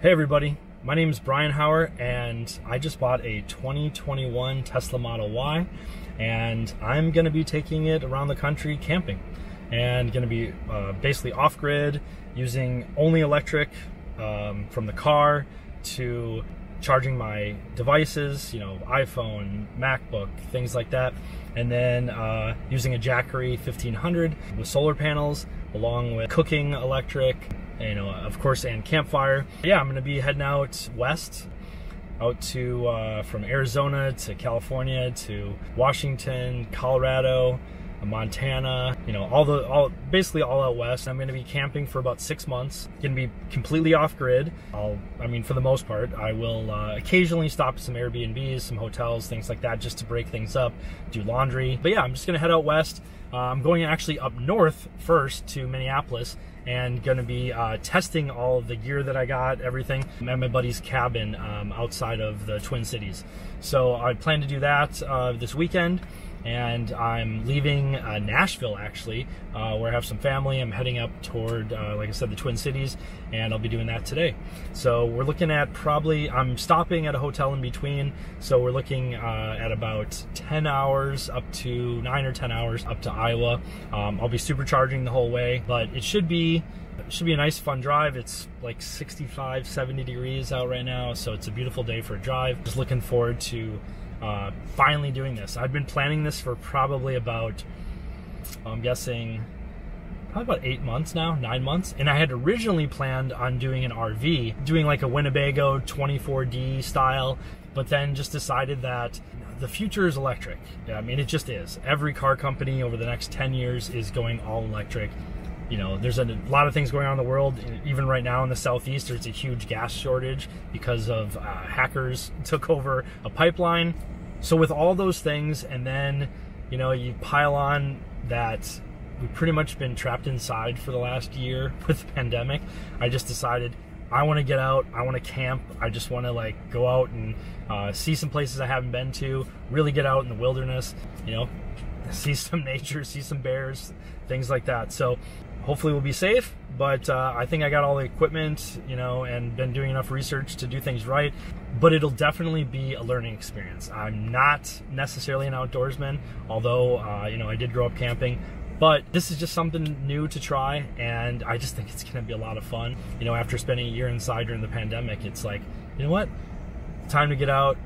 Hey everybody, my name is Brian Hauer and I just bought a 2021 Tesla Model Y and I'm going to be taking it around the country camping and going to be basically off-grid using only electric from the car to charging my devices, you know, iPhone, MacBook, things like that, and then using a Jackery 1500 with solar panels along with cooking electric, you know, of course, and campfire. Yeah, I'm going to be heading out west, out to from Arizona to California to Washington, Colorado, Montana, you know, basically all out west. I'm going to be camping for about 6 months. Going to be completely off-grid. I mean, for the most part, I will occasionally stop at some Airbnbs, some hotels, things like that, just to break things up, do laundry. But yeah, I'm just going to head out west. I'm going actually up north first to Minneapolis and going to be testing all of the gear that I got, everything. I'm at my buddy's cabin outside of the Twin Cities. So I plan to do that this weekend, and I'm leaving Nashville actually, where I have some family. I'm heading up toward, like I said, the Twin Cities, and I'll be doing that today. So we're looking at probably, I'm stopping at a hotel in between, so we're looking at about 10 hours up to 9 or 10 hours up to Iowa. I'll be supercharging the whole way, but it should be a nice fun drive. It's like 65, 70 degrees out right now, so it's a beautiful day for a drive. Just looking forward to finally doing this. I've been planning this for probably about, I'm guessing, probably about 8 months now, 9 months. And I had originally planned on doing an RV, doing like a Winnebago 24D style, but then just decided that the future is electric. I mean, it just is. Every car company over the next 10 years is going all electric. You know, there's a lot of things going on in the world. Even right now in the Southeast, there's a huge gas shortage because of hackers took over a pipeline. So with all those things, and then, you know, you pile on that we've pretty much been trapped inside for the last year with the pandemic, I just decided I want to get out, I want to camp, I just want to like go out and see some places I haven't been to, really get out in the wilderness, you know, see some nature, see some bears, things like that. So hopefully we'll be safe, but I think I got all the equipment, you know, and been doing enough research to do things right, but it'll definitely be a learning experience. I'm not necessarily an outdoorsman, although, you know, I did grow up camping, but this is just something new to try, and I just think it's gonna be a lot of fun. You know, after spending a year inside during the pandemic, it's like, you know what? Time to get out,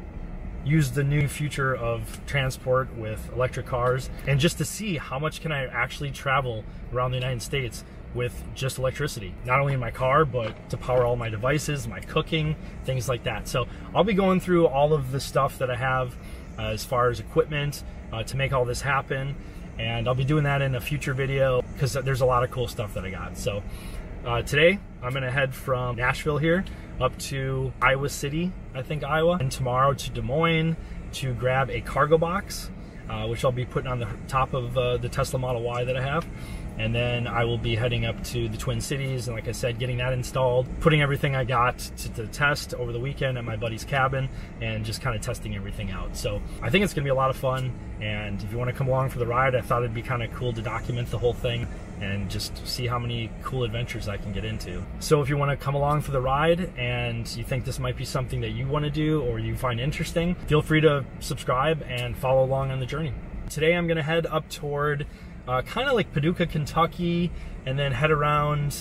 use the new future of transport with electric cars, and just to see how much can I actually travel around the United States with just electricity, not only in my car, but to power all my devices, my cooking, things like that. So I'll be going through all of the stuff that I have as far as equipment to make all this happen, and I'll be doing that in a future video because there's a lot of cool stuff that I got. So today I'm gonna head from Nashville here up to Iowa City, I think Iowa, and tomorrow to Des Moines to grab a cargo box, which I'll be putting on the top of the Tesla Model Y that I have. And then I will be heading up to the Twin Cities, and like I said, getting that installed, putting everything I got to the test over the weekend at my buddy's cabin, and just kind of testing everything out. So I think it's going to be a lot of fun, and if you want to come along for the ride, I thought it'd be kind of cool to document the whole thing and just see how many cool adventures I can get into. So if you want to come along for the ride and you think this might be something that you want to do or you find interesting, feel free to subscribe and follow along on the journey. Today I'm going to head up toward kind of like Paducah, Kentucky, and then head around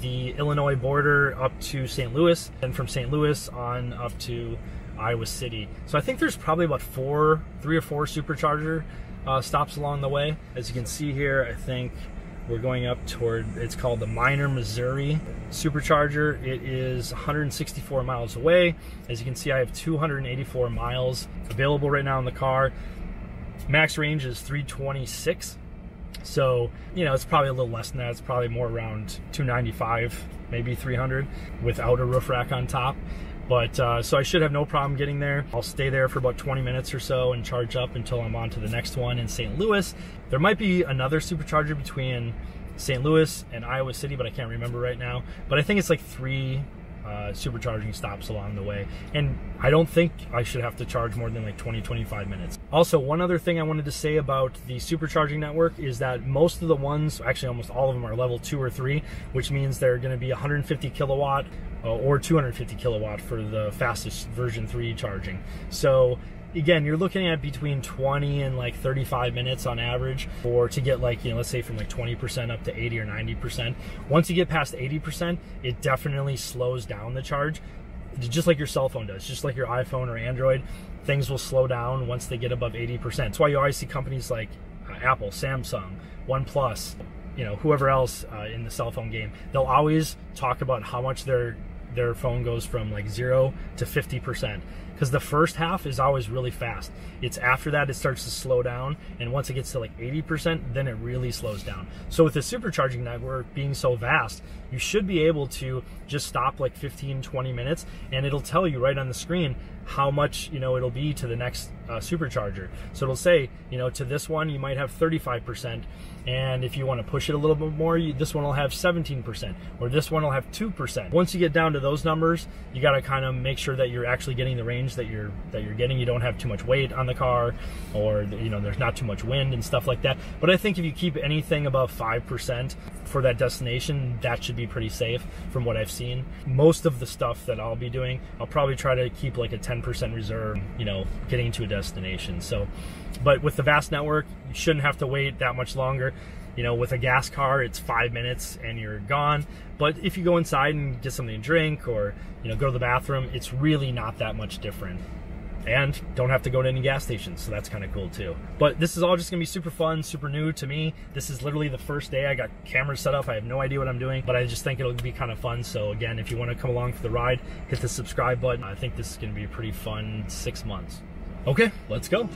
the Illinois border up to St. Louis, and from St. Louis on up to Iowa City. So I think there's probably about three or four Supercharger stops along the way. As you can see here, I think we're going up toward, it's called the Miner Missouri Supercharger. It is 164 miles away. As you can see, I have 284 miles available right now in the car. Max range is 326. So, you know, it's probably a little less than that. It's probably more around 295, maybe 300 without a roof rack on top. But so I should have no problem getting there. I'll stay there for about 20 minutes or so and charge up until I'm on to the next one in St. Louis. There might be another supercharger between St. Louis and Iowa City, but I can't remember right now. But I think it's like three supercharging stops along the way, and I don't think I should have to charge more than like 20-25 minutes. Also, one other thing I wanted to say about the supercharging network is that most of the ones, actually almost all of them, are level 2 or 3, which means they're going to be 150 kilowatt or 250 kilowatt for the fastest version 3 charging. So again, you're looking at between 20 and like 35 minutes on average, or to get like, you know, let's say from like 20% up to 80 or 90%. Once you get past 80%, it definitely slows down the charge, just like your cell phone does, just like your iPhone or Android. Things will slow down once they get above 80%. That's why you always see companies like Apple, Samsung, OnePlus, you know, whoever else in the cell phone game. They'll always talk about how much their phone goes from like 0 to 50%, because the first half is always really fast. It's after that it starts to slow down, and once it gets to like 80%, then it really slows down. So with the supercharging network being so vast, you should be able to just stop like 15-20 minutes, and it'll tell you right on the screen how much, you know, it'll be to the next supercharger. So it'll say, you know, to this one you might have 35%, and if you want to push it a little bit more, this one will have 17%, or this one will have 2%. Once you get down to those numbers, you got to kind of make sure that you're actually getting the range that you're getting. You don't have too much weight on the car, or, you know, there's not too much wind and stuff like that. But I think if you keep anything above 5% for that destination, that should be pretty safe from what I've seen. Most of the stuff that I'll be doing, I'll probably try to keep like a 10% reserve, you know, getting to a destination. So, but with the vast network, you shouldn't have to wait that much longer. You know, with a gas car, it's 5 minutes and you're gone. But if you go inside and get something to drink, or, you know, go to the bathroom, it's really not that much different. And don't have to go to any gas stations, so that's kind of cool too. But this is all just gonna be super fun, super new to me. This is literally the first day. I got cameras set up, I have no idea what I'm doing, but I just think it'll be kind of fun. So again, if you want to come along for the ride, hit the subscribe button. I think this is gonna be a pretty fun 6 months. Okay, let's go.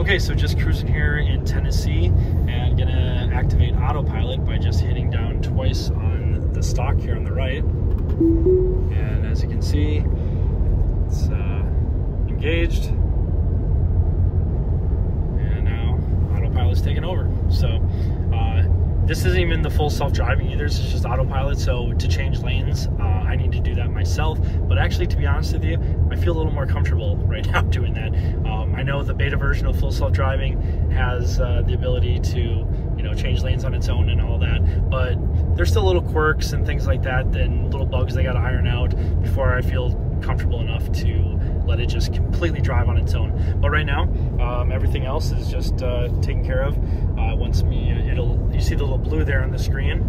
Okay, so just cruising here in Tennessee, and gonna activate autopilot by just hitting down twice on the stock here on the right. And as you can see, it's engaged. And now autopilot's taking over. So this isn't even the full self-driving either, it's just autopilot. So to change lanes, I need to do that myself. But actually, to be honest with you, I feel a little more comfortable right now doing that. I know the beta version of full self-driving has the ability to, you know, change lanes on its own and all that, but there's still little quirks and things like that, and little bugs they gotta iron out before I feel comfortable enough to let it just completely drive on its own. But right now, everything else is just taken care of. You see the little blue there on the screen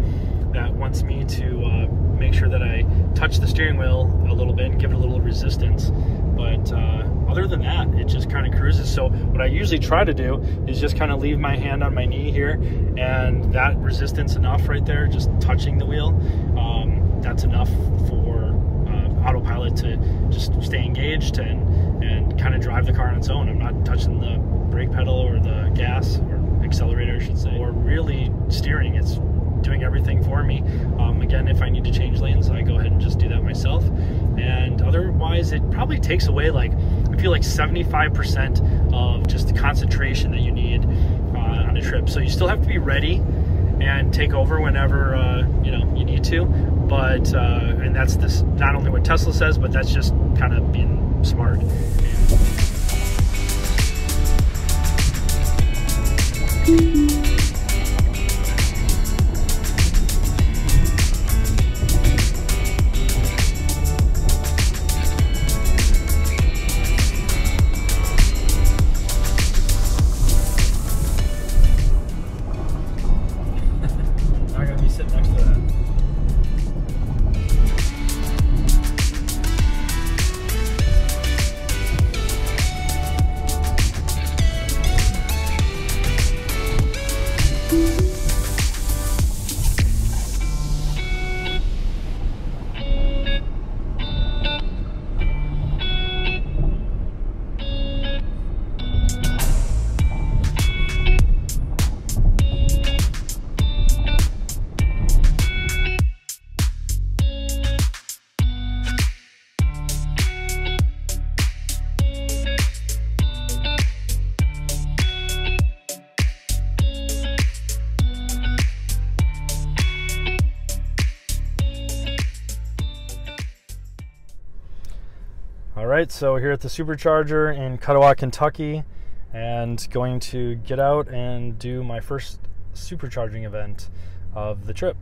that wants me to make sure that I touch the steering wheel a little bit and give it a little resistance. But other than that, it just kind of cruises. So what I usually try to do is just kind of leave my hand on my knee here, and that resistance enough right there, just touching the wheel, that's enough for autopilot to just stay engaged and kind of drive the car on its own. I'm not touching the brake pedal or the gas, or accelerator I should say, or really steering. It's doing everything for me. Again, if I need to change lanes, I go ahead and just do that myself. And otherwise, it probably takes away like, I feel like 75% of just the concentration that you need on a trip. So you still have to be ready and take over whenever you know, you need to. But and that's this not only what Tesla says, but that's just kind of being smart. right, so here at the Supercharger in Kuttawa, Kentucky, and going to get out and do my first supercharging event of the trip.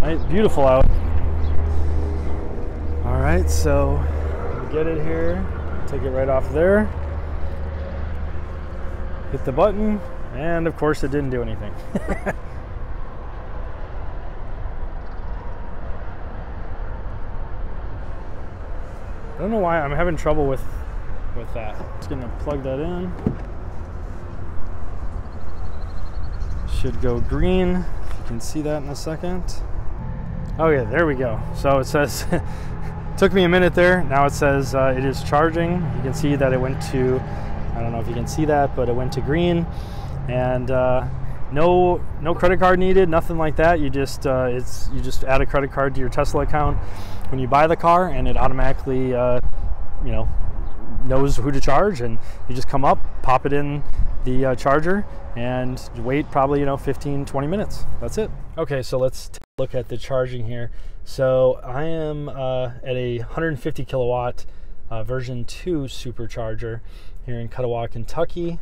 Nice, beautiful out. All right, so get it here, take it right off there, hit the button, and of course it didn't do anything. I don't know why I'm having trouble with that. Just gonna plug that in. Should go green. If you can see that in a second. Oh yeah, there we go. So it says, took me a minute there. Now it says it is charging. You can see that it went to, I don't know if you can see that, but it went to green. And no credit card needed, nothing like that. You just you just add a credit card to your Tesla account when you buy the car, and it automatically you know, knows who to charge, and you just come up, pop it in the charger, and wait probably, you know, 15-20 minutes. That's it. Okay, so let's take a look at the charging here. So I am at a 150 kilowatt version 2 supercharger here in Kuttawa, Kentucky,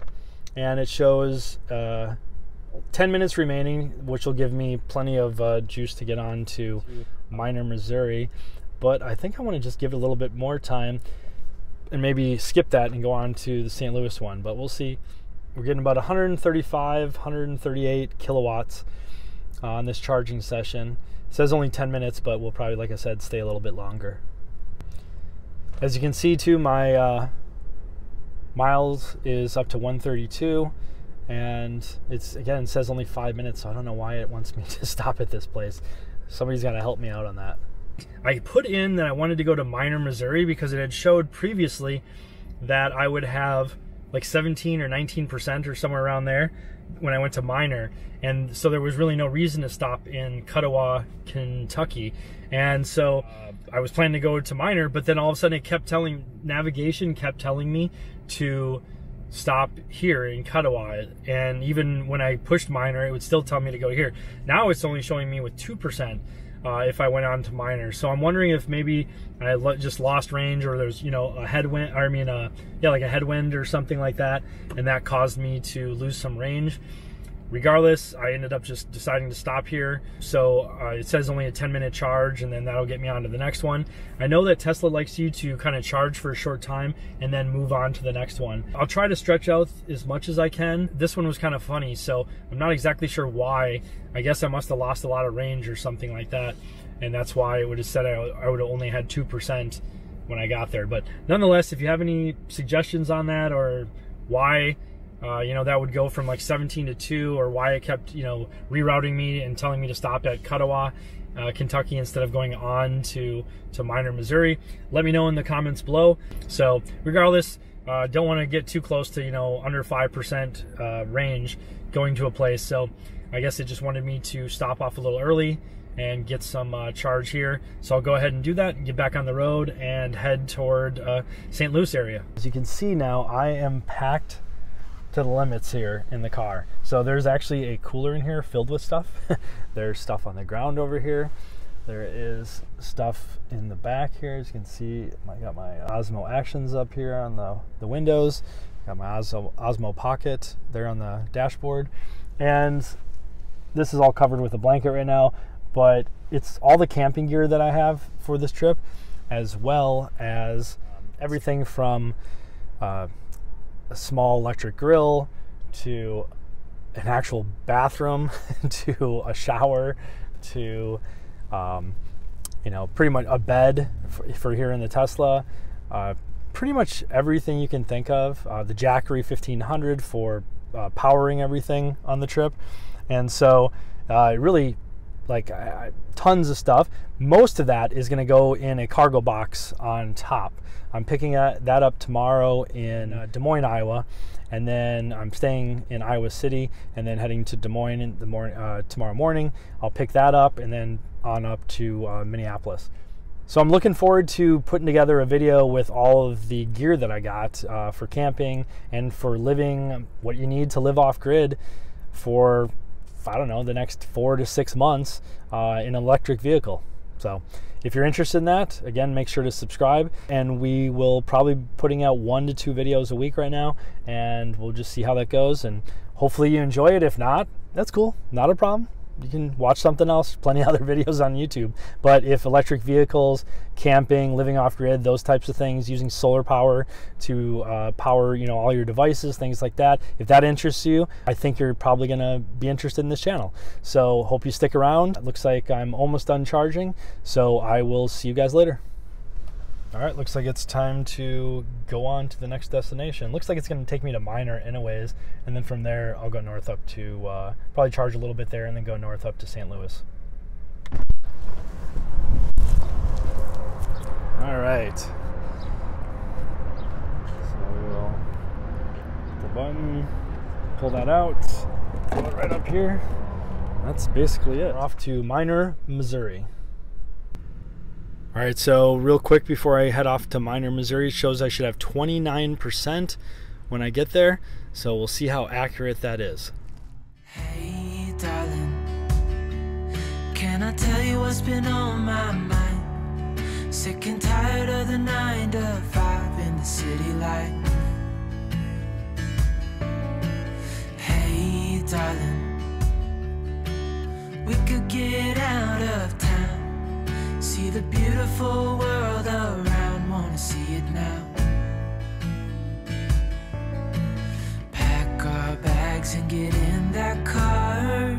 and it shows 10 minutes remaining, which will give me plenty of juice to get on to Miner, Missouri. But I think I want to just give it a little bit more time and maybe skip that and go on to the St. Louis one, but we'll see. We're getting about 135, 138 kilowatts on this charging session. It says only 10 minutes, but we'll probably, like I said, stay a little bit longer. As you can see too, my miles is up to 132. And it's, again, it says only 5 minutes, so I don't know why it wants me to stop at this place. Somebody's got to help me out on that. I put in that I wanted to go to Miner, Missouri, because it had showed previously that I would have like 17 or 19% or somewhere around there when I went to Miner. And so there was really no reason to stop in Kuttawa, Kentucky. And so I was planning to go to Miner, but then all of a sudden it kept telling, navigation kept telling me to stop here in Kuttawa, and even when I pushed Miner, it would still tell me to go here. Now it's only showing me with 2% if I went on to Miner. So I'm wondering if maybe I just lost range, or there's, you know, a headwind, I mean, yeah, like a headwind or something like that, and that caused me to lose some range. Regardless, I ended up just deciding to stop here. So it says only a 10-minute charge, and then that'll get me on to the next one. I know that Tesla likes you to kind of charge for a short time and then move on to the next one. I'll try to stretch out as much as I can. This one was kind of funny, so I'm not exactly sure why. I guess I must have lost a lot of range or something like that, and that's why it would have said I would have only had 2% when I got there. But nonetheless, if you have any suggestions on that, or why, you know, that would go from like 17 to 2, or why it kept, you know, rerouting me and telling me to stop at Kuttawa, Kentucky, instead of going on to Miner, Missouri. Let me know in the comments below. So regardless, don't want to get too close to, you know, under 5% range going to a place. So I guess it just wanted me to stop off a little early and get some charge here. So I'll go ahead and do that and get back on the road and head toward St. Louis area. As you can see now, I am packed to the limits here in the car. So there's actually a cooler in here filled with stuff. There's stuff on the ground over here. There is stuff in the back here. As you can see, I got my Osmo Actions up here on the windows. Got my Osmo Pocket there on the dashboard. And this is all covered with a blanket right now, but it's all the camping gear that I have for this trip, as well as everything from a small electric grill to an actual bathroom to a shower to you know, pretty much a bed for here in the Tesla, pretty much everything you can think of, the Jackery 1500 for powering everything on the trip. And so really, like, tons of stuff. Most of that is going to go in a cargo box on top. I'm picking that up tomorrow in Des Moines, Iowa, and then I'm staying in Iowa City, and then heading to Des Moines in the morning, tomorrow morning. I'll pick that up, and then on up to Minneapolis. So I'm looking forward to putting together a video with all of the gear that I got for camping and for living, what you need to live off grid for, I don't know, the next 4 to 6 months in an electric vehicle. So if you're interested in that, again, make sure to subscribe, and we will probably be putting out 1 to 2 videos a week right now, and we'll just see how that goes, and hopefully you enjoy it. If not, that's cool, not a problem. You can watch something else, plenty of other videos on YouTube. But if electric vehicles, camping, living off-grid, those types of things, using solar power to power, you know, all your devices, things like that, if that interests you, I think you're probably gonna be interested in this channel. So hope you stick around. It looks like I'm almost done charging, so I will see you guys later. All right, looks like it's time to go on to the next destination. Looks like it's gonna take me to Miner anyways, and then from there, I'll go north up to, probably charge a little bit there and then go north up to St. Louis. All right. So we'll hit the button, pull that out, pull it right up here. That's basically it. We're off to Miner, Missouri. All right, so real quick before I head off to Miner, Missouri, it shows I should have 29% when I get there. So we'll see how accurate that is. Hey, darling, can I tell you what's been on my mind? Sick and tired of the 9 to 5 in the city life. Hey, darling, we could get out of town. See the beautiful world around, wanna see it now. Pack our bags and get in that car.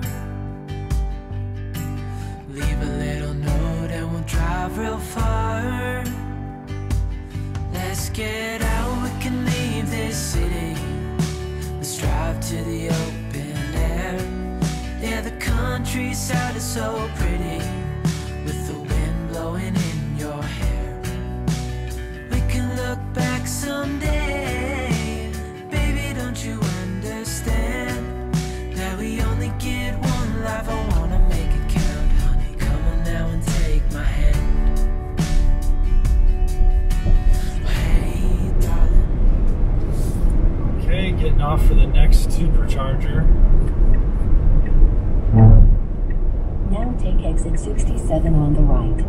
Leave a little note and we'll drive real far. Let's get out, we can leave this city. Let's drive to the open air. Yeah, the countryside is so pretty. With the wind blowing in your hair, we can look back someday. Baby, don't you understand that we only get one life? I wanna make it count, honey. Come on now and take my hand. Hey, darling. Okay, getting off for the next supercharger. Now take exit 67 on the right.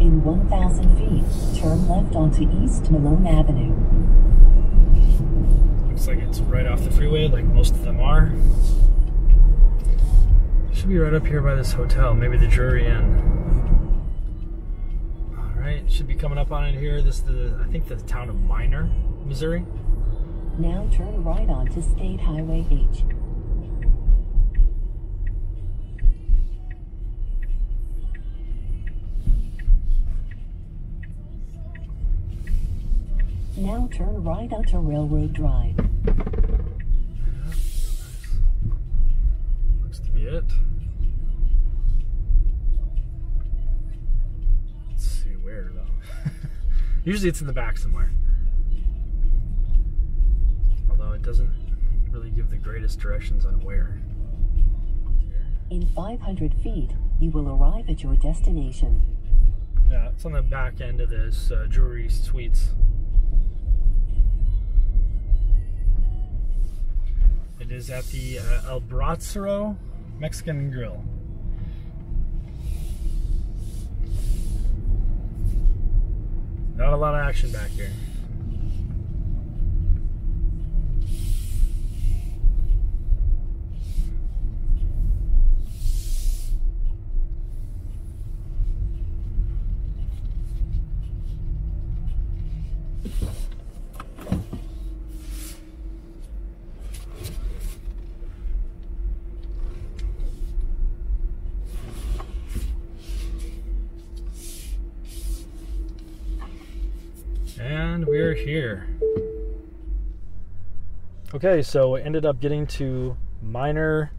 In 1,000 feet, turn left onto East Malone Avenue. Looks like it's right off the freeway, like most of them are. Should be right up here by this hotel, maybe the Drury Inn. All right, should be coming up on it here. This is the, I think, the town of Miner, Missouri. Now turn right onto State Highway H. Now turn right onto Railroad Drive. Yeah, nice. Looks to be it. Let's see where though. Usually it's in the back somewhere. Although it doesn't really give the greatest directions on where. In 500 feet, you will arrive at your destination. Yeah, it's on the back end of this Drury Suites. It is at the El Bracero Mexican Grill. Not a lot of action back here. And we're here. Okay, so I ended up getting to Miner,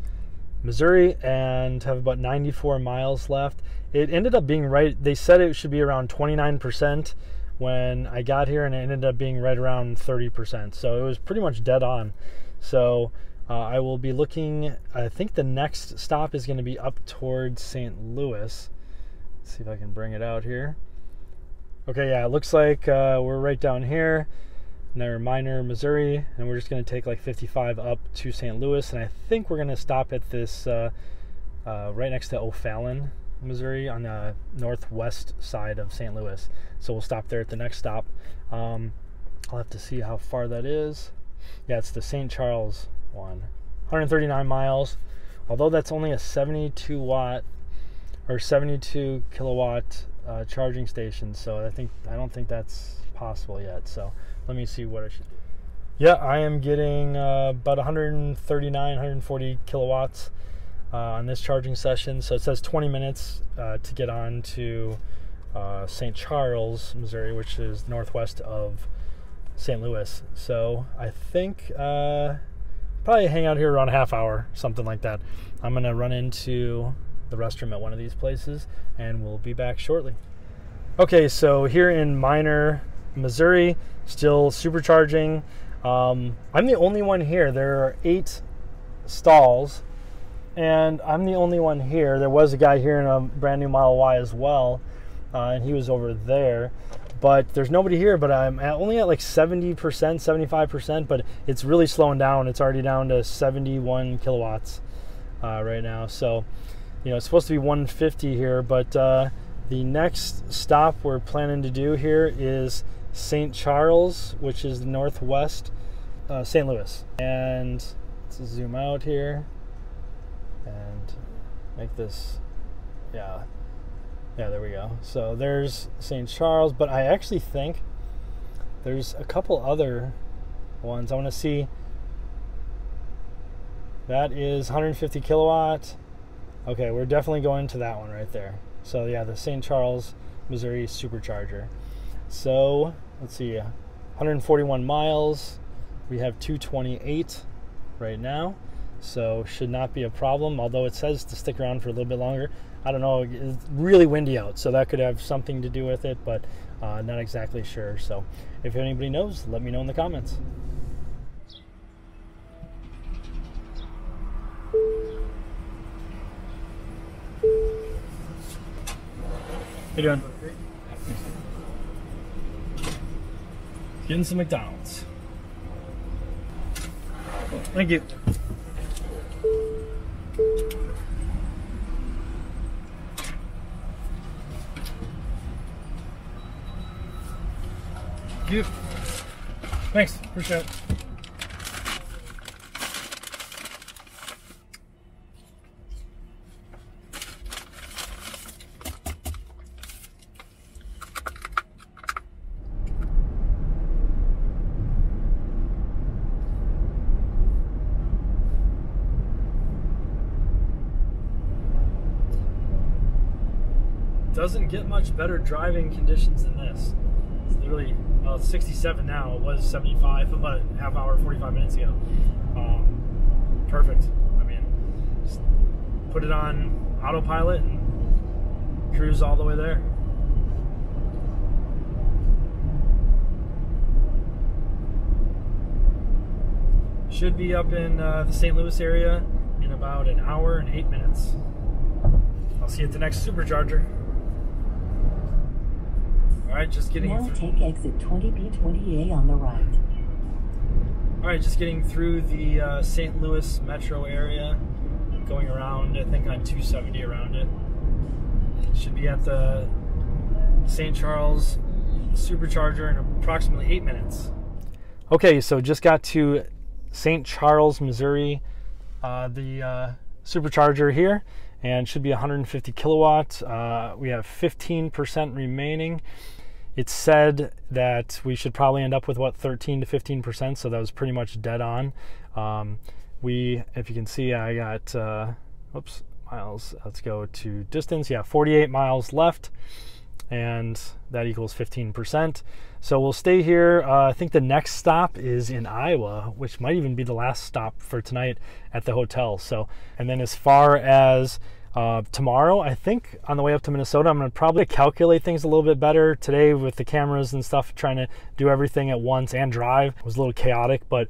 Missouri, and have about 94 miles left. It ended up being right, they said it should be around 29% when I got here, and it ended up being right around 30%. So it was pretty much dead on. So I will be looking, I think the next stop is gonna be up towards St. Louis. Let's see if I can bring it out here. Okay, yeah, it looks like we're right down here, near Miner, Missouri, and we're just gonna take like 55 up to St. Louis, and I think we're gonna stop at this right next to O'Fallon, Missouri, on the northwest side of St. Louis. So we'll stop there at the next stop. I'll have to see how far that is. Yeah, it's the St. Charles one, 139 miles. Although that's only a 72 watt or 72 kilowatt charging station, so I don't think that's possible yet. So let me see what I should do. Yeah, I am getting about 139, 140 kilowatts on this charging session. So it says 20 minutes to get on to St. Charles, Missouri, which is northwest of St. Louis. So I think probably hang out here around a half hour, something like that. I'm gonna run into the restroom at one of these places and we'll be back shortly. Okay, so here in Miner, Missouri, still supercharging. I'm the only one here. There are 8 stalls and I'm the only one here. There was a guy here in a brand new Model Y as well, and he was over there, but there's nobody here. But I'm only at like 70%, 75%, but it's really slowing down. It's already down to 71 kilowatts right now. So, you know, it's supposed to be 150 here, but the next stop we're planning to do here is St. Charles, which is northwest St. Louis. And let's zoom out here and make this, yeah, there we go. So there's St. Charles, but I actually think there's a couple other ones. I want to see. That is 150 kilowatt. Okay, we're definitely going to that one right there. So yeah, the St. Charles, Missouri Supercharger. So let's see, 141 miles. We have 228 right now, so should not be a problem, although it says to stick around for a little bit longer. I don't know, it's really windy out, so that could have something to do with it, but not exactly sure. So if anybody knows, let me know in the comments. How you doing? Getting some McDonald's. Thank you. You. Thanks. Appreciate it. Doesn't get much better driving conditions than this. It's literally, well, it's 67 now. It was 75 about a half hour, 45 minutes ago. Perfect. I mean, just put it on autopilot and cruise all the way there. Should be up in the St. Louis area in about an hour and 8 minutes. I'll see you at the next supercharger. All right, just getting now through. Take exit 20B20A on the right. All right, just getting through the St. Louis metro area, going around, I think on 270 around it. Should be at the St. Charles supercharger in approximately 8 minutes. Okay, so just got to St. Charles, Missouri, the supercharger here, and should be 150 kilowatts. We have 15% remaining. It said that we should probably end up with what, 13 to 15%, so that was pretty much dead on. If you can see, I got, oops, miles, let's go to distance. Yeah, 48 miles left, and that equals 15%. So we'll stay here. I think the next stop is in Iowa, which might even be the last stop for tonight at the hotel. So, and then as far as tomorrow, I think on the way up to Minnesota, I'm gonna probably calculate things a little bit better. Today with the cameras and stuff, trying to do everything at once and drive, it was a little chaotic, but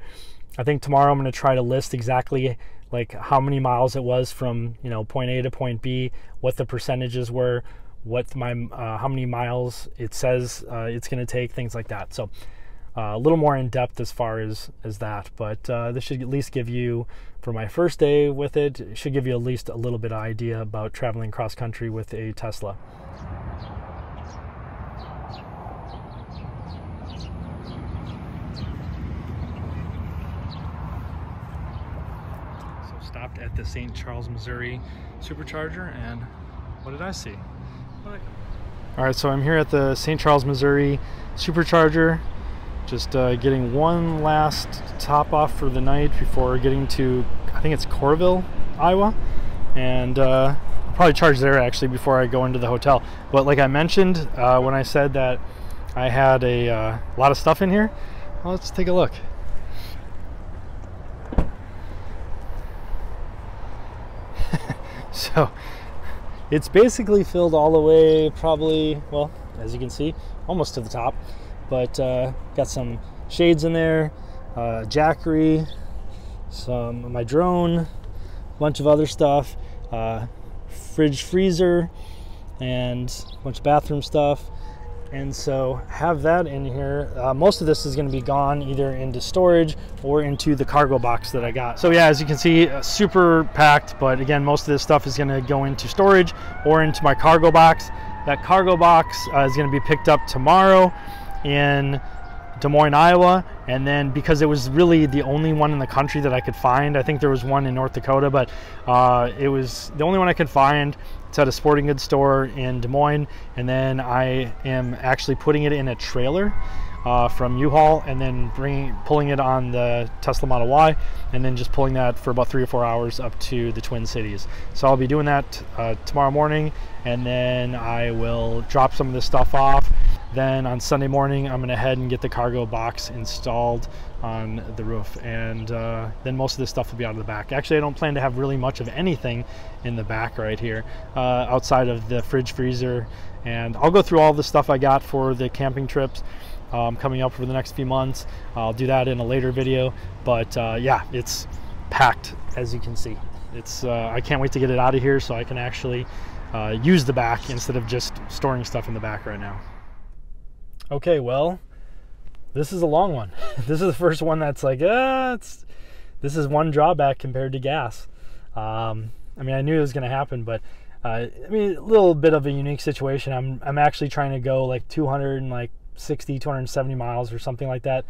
I think tomorrow I'm gonna try to list exactly like how many miles it was from, you know, point A to point B, what the percentages were, what my how many miles it says it's going to take, things like that. So a little more in depth as far as that, but this should at least give you, for my first day with it, it should give you at least a little bit of idea about traveling cross country with a Tesla. Stopped at the St. Charles, Missouri Supercharger, and what did I see? All right, so I'm here at the St. Charles, Missouri Supercharger, just getting one last top off for the night before getting to, I think it's Coralville, Iowa, and I'll probably charge there actually before I go into the hotel. But like I mentioned when I said that I had a lot of stuff in here, well, let's take a look. So it's basically filled all the way, probably, well, as you can see, almost to the top, but got some shades in there, Jackery, some of my drone, a bunch of other stuff, fridge, freezer, and a bunch of bathroom stuff. And so have that in here. Most of this is going to be gone either into storage or into the cargo box that I got. So yeah, as you can see, super packed, but again, most of this stuff is going to go into storage or into my cargo box. That cargo box is going to be picked up tomorrow in Des Moines, Iowa, and then because it was really the only one in the country that I could find, I think there was one in North Dakota, but it was the only one I could find. It's at a sporting goods store in Des Moines, and then I am actually putting it in a trailer from U-Haul, and then pulling it on the Tesla Model Y, and then just pulling that for about 3 or 4 hours up to the Twin Cities. So I'll be doing that tomorrow morning, and then I will drop some of this stuff off. Then on Sunday morning, I'm gonna head and get the cargo box installed on the roof, and then most of this stuff will be out of the back. Actually, I don't plan to have really much of anything in the back right here, outside of the fridge, freezer, and I'll go through all the stuff I got for the camping trips coming up for the next few months. I'll do that in a later video, but yeah, it's packed, as you can see. It's I can't wait to get it out of here so I can actually use the back instead of just storing stuff in the back right now. Okay, well, this is a long one. This is the first one that's like, this is one drawback compared to gas. I mean, I knew it was gonna happen, but I mean, a little bit of a unique situation. I'm actually trying to go like 260, 270 miles or something like that.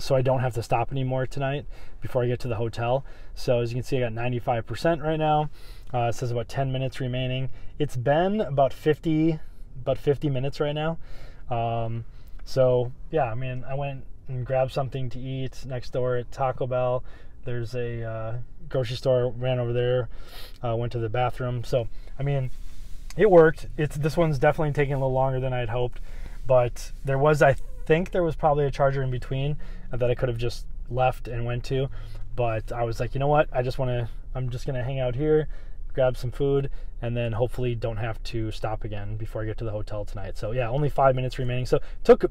So I don't have to stop anymore tonight before I get to the hotel. So as you can see, I got 95% right now. It says about 10 minutes remaining. It's been about 50 minutes right now. So yeah, I mean, I went and grabbed something to eat next door at Taco Bell. There's a grocery store, ran over there, went to the bathroom. So I mean, it worked. This one's definitely taking a little longer than I'd hoped, but there was, I think there was probably a charger in between that I could have just left and went to, but I was like, you know what, I'm just gonna hang out here, grab some food, and then hopefully don't have to stop again before I get to the hotel tonight. So yeah, only 5 minutes remaining. So it took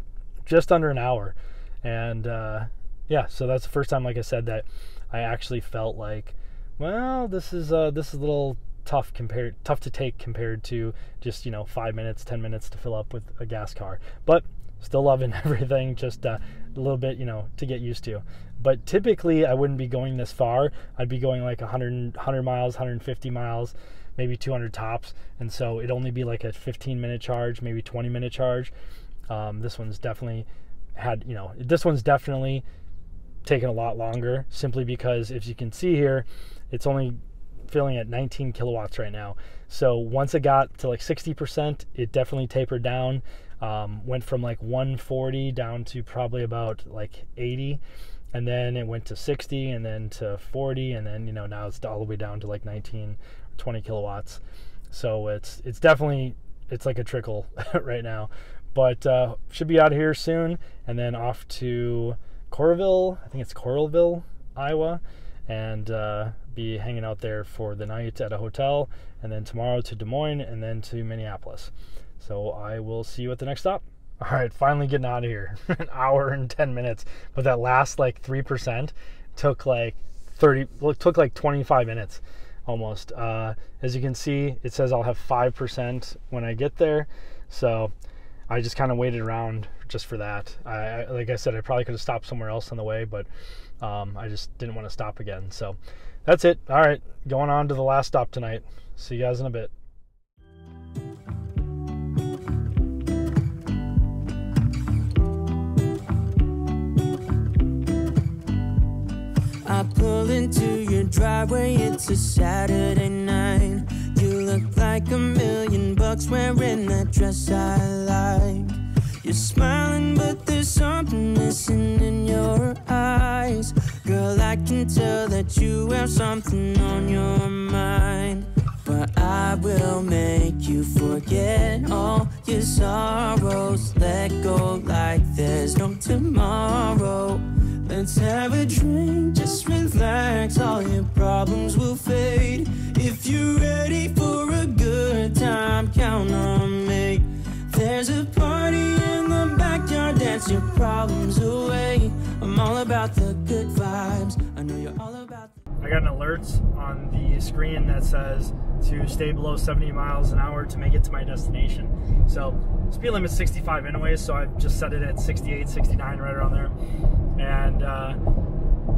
just under an hour. And yeah, so that's the first time, like I said, that I actually felt like, well, this is a little tough to take compared to just, you know, 5 minutes, 10 minutes to fill up with a gas car. But still loving everything, just a little bit, you know, to get used to. But typically I wouldn't be going this far. I'd be going like 100 miles, 150 miles, maybe 200 tops. And so it'd only be like a 15-minute charge, maybe 20-minute charge. This one's definitely had, you know, this one's definitely taken a lot longer, simply because, if you can see here, it's only filling at 19 kilowatts right now. So once it got to like 60%, it definitely tapered down. Went from like 140 down to probably about like 80, and then it went to 60, and then to 40, and then, you know, now it's all the way down to like 19 or 20 kilowatts. So it's definitely, it's like a trickle right now, but should be out of here soon, and then off to Coralville. I think it's Coralville, Iowa, and be hanging out there for the night at a hotel, and then tomorrow to Des Moines, and then to Minneapolis. So I will see you at the next stop. All right, finally getting out of here. An hour and 10 minutes, but that last like 3% took like 25 minutes almost. As you can see, it says I'll have 5% when I get there. So I just kind of waited around just for that. Like I said, I probably could have stopped somewhere else on the way, but I just didn't want to stop again. So that's it. All right, going on to the last stop tonight. See you guys in a bit. I pull into your driveway, it's a Saturday night. You look like $1,000,000 wearing that dress I like. You're smiling, but there's something missing in your eyes. Girl, I can tell that you have something on your mind. But I will make you forget all your sorrows. Let go like there's no tomorrow. Let's have a drink, just relax, all your problems will fade. If you're ready for a good time, count on me. There's a party in the backyard, dance your problems away. I'm all about the good vibes, I know you're all about the... I got an alert on the screen that says to stay below 70 miles an hour to make it to my destination. So speed limit's 65 anyway, so I've just set it at 68, 69, right around there. And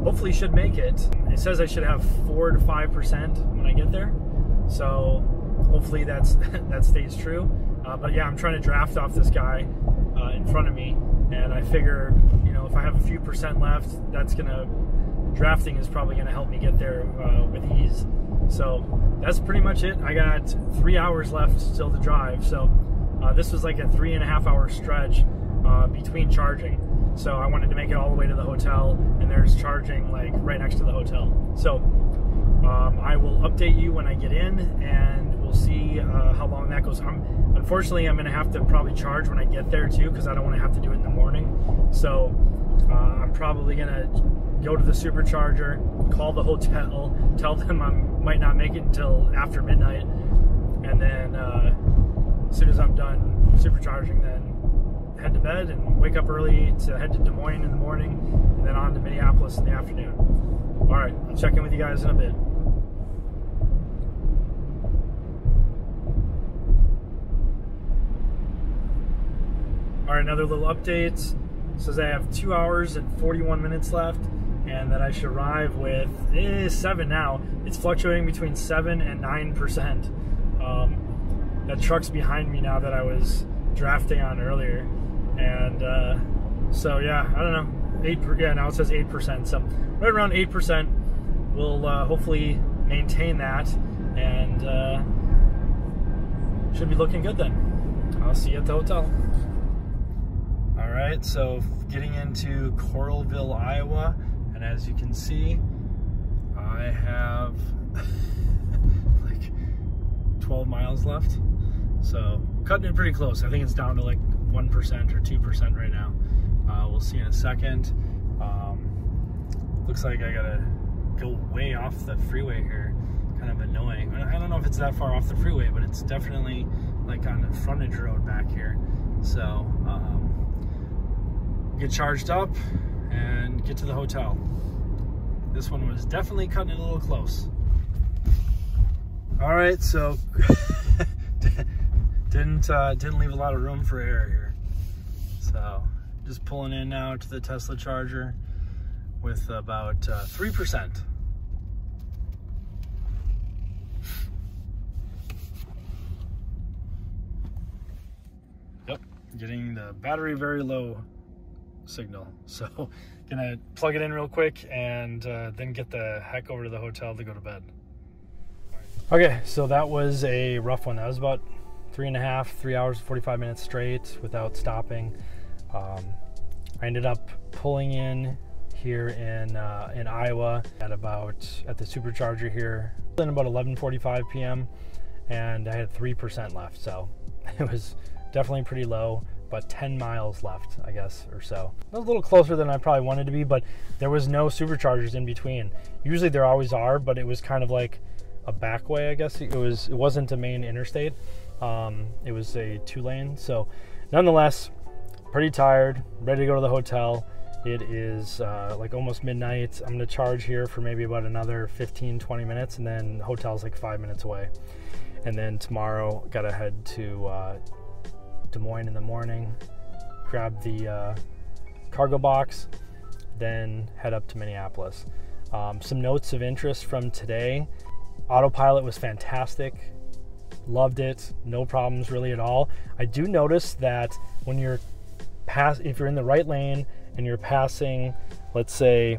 hopefully should make it. It says I should have 4 to 5% when I get there, so hopefully that stays true. But yeah, I'm trying to draft off this guy in front of me, and I figure, you know, if I have a few percent left, that's gonna, drafting is probably gonna help me get there with ease. So that's pretty much it. I got 3 hours left still to drive, so this was like a 3.5 hour stretch between charging. So I wanted to make it all the way to the hotel, and there's charging like right next to the hotel. So I will update you when I get in, and we'll see how long that goes. Unfortunately, I'm gonna have to probably charge when I get there too, because I don't want to have to do it in the morning. So I'm probably gonna go to the Supercharger, call the hotel, tell them I might not make it until after midnight, and then as soon as I'm done supercharging, then head to bed and wake up early to head to Des Moines in the morning, and then on to Minneapolis in the afternoon. All right, I'll check in with you guys in a bit. All right, another little update. It says I have 2 hours and 41 minutes left, and that I should arrive with, it is 7 now. It's fluctuating between 7 and 9%. That truck's behind me now that I was drafting on earlier. And so yeah, I don't know, 8%, yeah, now it says 8%, so right around 8%. We'll hopefully maintain that, and should be looking good then. I'll see you at the hotel. All right, so getting into Coralville, Iowa, and as you can see, I have like 12 miles left, so cutting it pretty close. I think it's down to like 1% or 2% right now. We'll see in a second. Looks like I gotta go way off the freeway here. Kind of annoying. I don't know if it's that far off the freeway, but it's definitely like on the frontage road back here. So get charged up and get to the hotel. This one was definitely cutting it a little close. All right, so didn't leave a lot of room for air here. So just pulling in now to the Tesla charger with about 3%. Yep, getting the battery very low signal. So gonna plug it in real quick and then get the heck over to the hotel to go to bed. All right. Okay, so that was a rough one. That was about 3 hours and 45 minutes straight without stopping. I ended up pulling in here in Iowa at the Supercharger here in about 11:45 p.m. and I had 3% left, so it was definitely pretty low. About 10 miles left, I guess, or so. A little closer than I probably wanted to be, but there was no Superchargers in between. Usually there always are, but it was kind of like a back way, I guess. It wasn't a main interstate. It was a 2-lane. So nonetheless, pretty tired, ready to go to the hotel. It is like almost midnight. I'm gonna charge here for maybe about another 15-20 minutes, and then hotel's like 5 minutes away. And then tomorrow gotta head to Des Moines in the morning, grab the cargo box, then head up to Minneapolis. Some notes of interest from today. Autopilot was fantastic. Loved it. No problems really at all. I do notice that when you're if you're in the right lane and you're passing, let's say,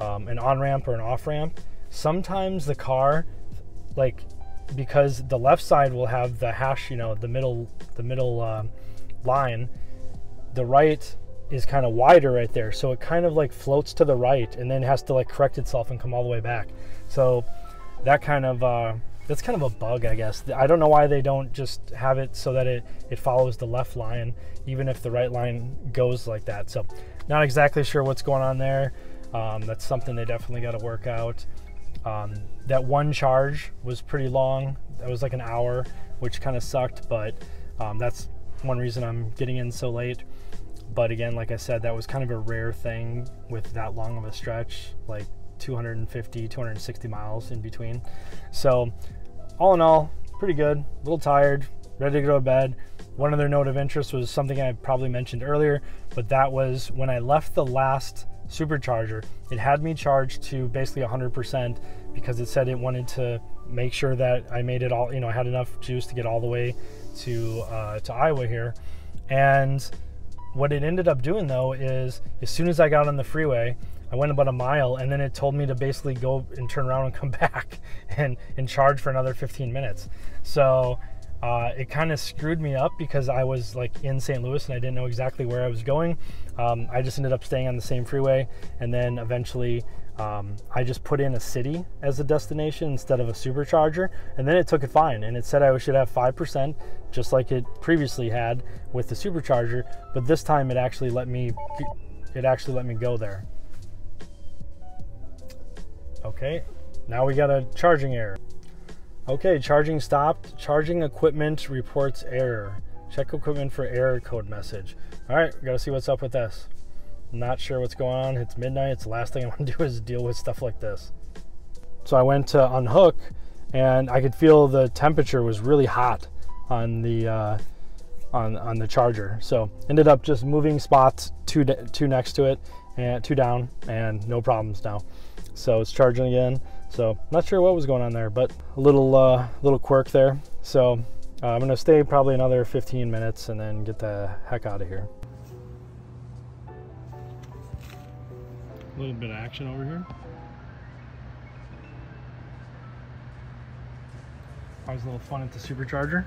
an on-ramp or an off-ramp, sometimes the car, like, because the left side will have the hash, you know, the middle line, the right is kind of wider right there. So it kind of like floats to the right and then has to like correct itself and come all the way back. So that kind of, that's kind of a bug, I guess. I don't know why they don't just have it so that it follows the left line, even if the right line goes like that. So not exactly sure what's going on there. That's something they definitely got to work out. That one charge was pretty long. That was like an hour, which kind of sucked, but that's one reason I'm getting in so late. But again, like I said, that was kind of a rare thing with that long of a stretch, like 250, 260 miles in between. So all in all, pretty good, a little tired, ready to go to bed. One other note of interest was something I probably mentioned earlier, but that was when I left the last Supercharger, it had me charged to basically 100% because it said it wanted to make sure that I made it all, you know, I had enough juice to get all the way to Iowa here. And what it ended up doing though is as soon as I got on the freeway, I went about a mile and then it told me to basically go and turn around and come back and charge for another 15 minutes. So it kind of screwed me up because I was like in St. Louis and I didn't know exactly where I was going. I just ended up staying on the same freeway, and then eventually I just put in a city as a destination instead of a Supercharger, and then it took it fine and it said I should have 5% just like it previously had with the Supercharger, but this time it actually let me go there. Okay, now we got a charging error. Okay, charging stopped. Charging equipment reports error. Check equipment for error code message. All right, we gotta see what's up with this. Not sure what's going on. It's midnight. It's the last thing I want to do is deal with stuff like this. So I went to unhook and I could feel the temperature was really hot on the charger. So ended up just moving spots two next to it and two down, and no problems now. So it's charging again. So not sure what was going on there, but a little quirk there. So I'm gonna stay probably another 15 minutes and then get the heck out of here. A little bit of action over here. Always a little fun at the Supercharger.